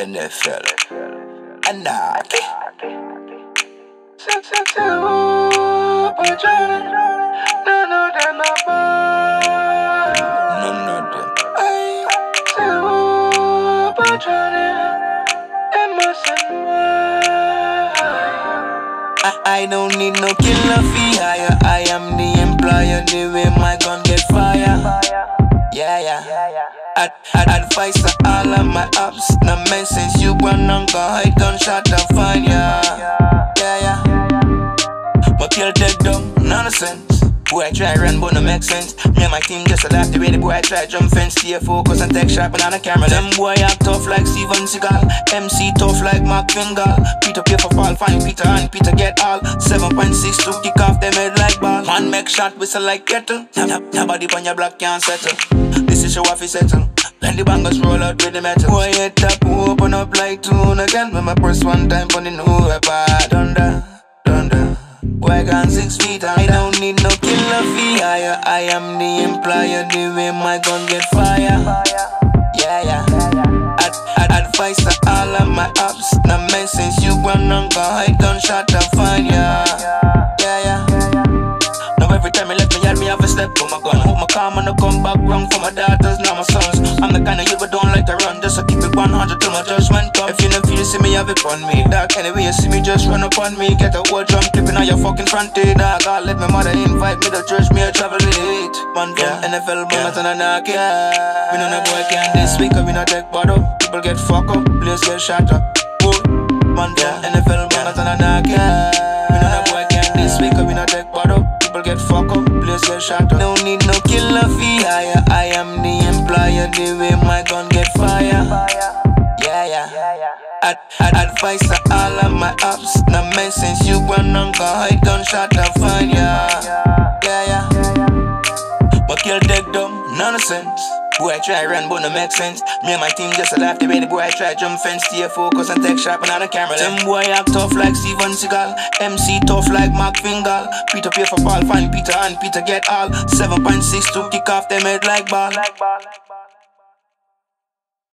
NFL. Anarchy. None of them are bad. None of them. I don't need no killer fee hire. I am the employer. The way my gun get fire. Yeah, yeah. Advice to all of my ops. No message you want on go hide gunshot and fire. Yeah. But kill dead dumb nonsense. Boy I try run but no make sense. Me and my team just adapt the way the boy I try jump fence. Stay focused and take sharp and on the camera. Them boy act tough like Steven Seagal. MC tough like Mac Fingal. Peter pay for fall, find Peter and Peter get all. 7.6 to kick off them head like ball. Man make shot whistle like kettle. Nobody on your block can't settle. This is your wife is settle. Let the bangers roll out with the metal. Boy, head up, open up like tune again. When my first one time on the new apart. Thunder. Boy, gone 6 feet under. I don't need no killer fee hire. I am the employer. The way my gun get fire. Yeah. Advice to all of my ops. No message you want on go hide gunshot and fire. Yeah. Now every time I left me yard, me have a step on my gun. I'm gonna come back wrong for my daughters, not my sons. I'm the kind of you but don't like to run. Just to keep it 100 till my judgment comes. If you don't feel you see me, have it on me, dog. Anyway you see me, just run upon me. Get a whole drum clipping on your fucking front end, dog. I let my mother invite me to church, me I travel late. Man from NFL, bombers and a knock, yeah. We know no boy can this week, we no take bottle. People get fucked up, players get shot up. Man from NFL, bombers and a knock, yeah. We know no boy can this week, we no take bottle. People get fucked up, players get shot up. No need no killer fee hire. I am the employer. The way my gun get fire. Yeah. Advice to all of my ops. No message you want on go hide gunshot and fire. Yeah. But kill dead dumb nonsense. Boy I try run but no make sense. Me and my team just alive the way the boy I try jump fence. Stay focused and take sharp and on the camera. Them boy act tough like Steven Seagal. MC tough like Mac Fingal. Peter pay for ball, find Peter and Peter get all. 7.6 to kick off them head like ball.